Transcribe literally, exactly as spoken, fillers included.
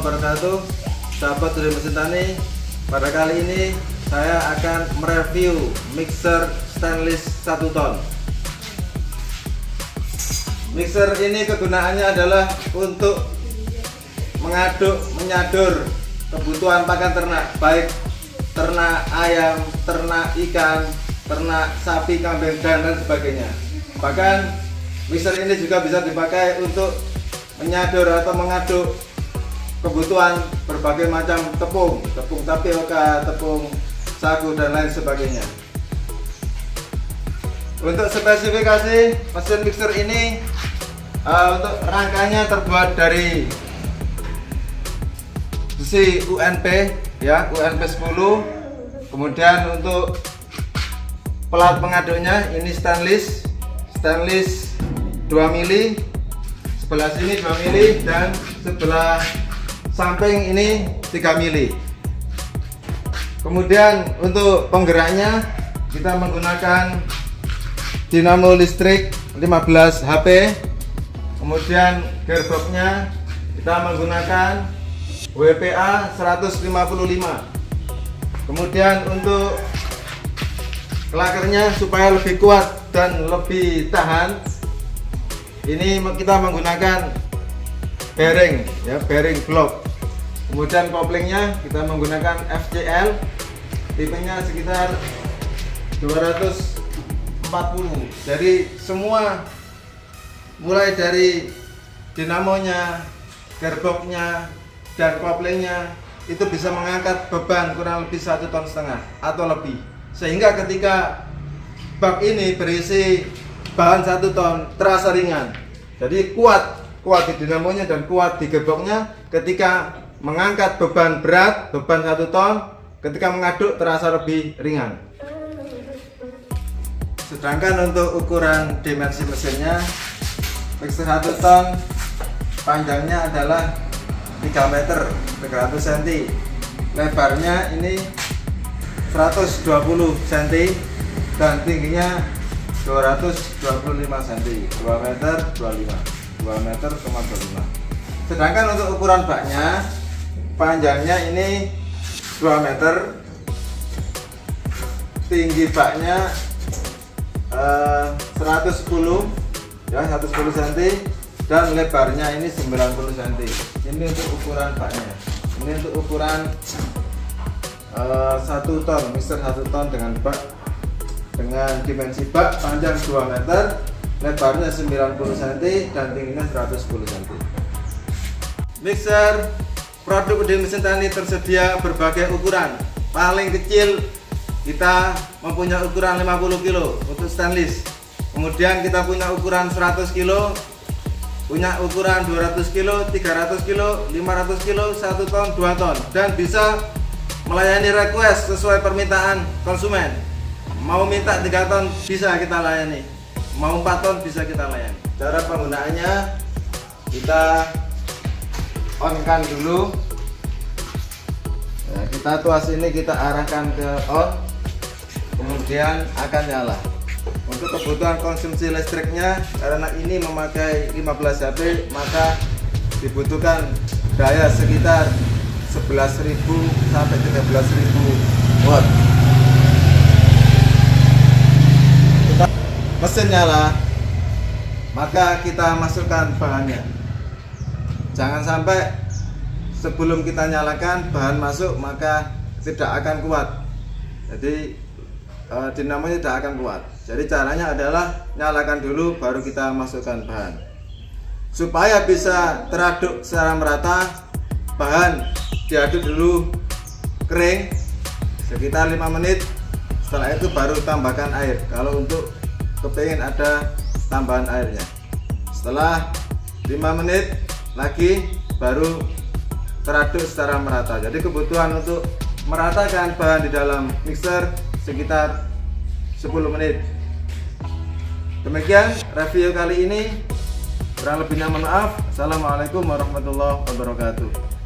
wabarakatuh. Sahabat U D Mesin Tani, pada kali ini saya akan mereview mixer stainless satu ton. Mixer ini kegunaannya adalah untuk mengaduk, menyadur kebutuhan pakan ternak, baik ternak ayam, ternak ikan, ternak sapi, kambing, dan lain sebagainya. Bahkan mixer ini juga bisa dipakai untuk menyadur atau mengaduk kebutuhan berbagai macam tepung, tepung tapioka, tepung sagu, dan lain sebagainya. Untuk spesifikasi mesin mixer ini, uh, untuk rangkanya terbuat dari besi U N P, ya, U N P sepuluh. Kemudian untuk pelat pengaduknya ini stainless, stainless dua mili, sebelah sini dua mili, dan sebelah samping ini tiga mili. Kemudian untuk penggeraknya kita menggunakan dinamo listrik lima belas HP. Kemudian gearboxnya kita menggunakan W P A seratus lima puluh lima. Kemudian untuk klakernya supaya lebih kuat dan lebih tahan, ini kita menggunakan bearing, ya, bearing block. Kemudian koplingnya kita menggunakan F C L, tipenya sekitar dua ratus empat puluh. Jadi semua mulai dari dinamonya, gearboxnya, dan koplingnya itu bisa mengangkat beban kurang lebih satu ton setengah atau lebih, sehingga ketika bak ini berisi bahan satu ton terasa ringan. Jadi kuat, kuat di dinamonya dan kuat di gearboxnya. Ketika mengangkat beban berat, beban satu ton, ketika mengaduk terasa lebih ringan. Sedangkan untuk ukuran dimensi mesinnya, mixer satu ton panjangnya adalah tiga meter, tiga ratus sentimeter. Lebarnya ini seratus dua puluh sentimeter dan tingginya dua ratus dua puluh lima sentimeter, dua meter dua puluh lima. Sedangkan untuk ukuran baknya, panjangnya ini dua meter, tinggi baknya Uh, seratus sepuluh, ya, seratus sepuluh sentimeter, dan lebarnya ini sembilan puluh sentimeter. Ini untuk ukuran baknya. Ini untuk ukuran uh, satu ton, mixer satu ton dengan bak, dengan dimensi bak panjang dua meter, lebarnya sembilan puluh sentimeter, dan tingginya seratus sepuluh sentimeter. Mixer produk U D Mesin Tani tersedia berbagai ukuran. Paling kecil kita mempunyai ukuran lima puluh kilo untuk stainless. Kemudian kita punya ukuran seratus kilo, punya ukuran dua ratus kilo, tiga ratus kilo, lima ratus kilo, satu ton, dua ton, dan bisa melayani request sesuai permintaan konsumen. Mau minta tiga ton bisa kita layani, mau empat ton bisa kita layani. Cara penggunaannya, kita on-kan dulu, ya, kita tuas ini kita arahkan ke on, kemudian akan nyala. Untuk kebutuhan konsumsi listriknya, karena ini memakai lima belas HP, maka dibutuhkan daya sekitar sebelas ribu sampai tiga belas ribu watt. Mesin nyala, maka kita masukkan bahannya. Jangan sampai sebelum kita nyalakan bahan masuk, maka tidak akan kuat. Jadi dinamonya tidak akan kuat. Jadi caranya adalah nyalakan dulu baru kita masukkan bahan. Supaya bisa teraduk secara merata, bahan diaduk dulu kering sekitar lima menit. Setelah itu baru tambahkan air, kalau untuk kepingin ada tambahan airnya. Setelah lima menit lagi baru teraduk secara merata. Jadi kebutuhan untuk meratakan bahan di dalam mixer sekitar sepuluh menit. Demikian review kali ini, kurang lebihnya mohon maaf. Assalamualaikum warahmatullahi wabarakatuh.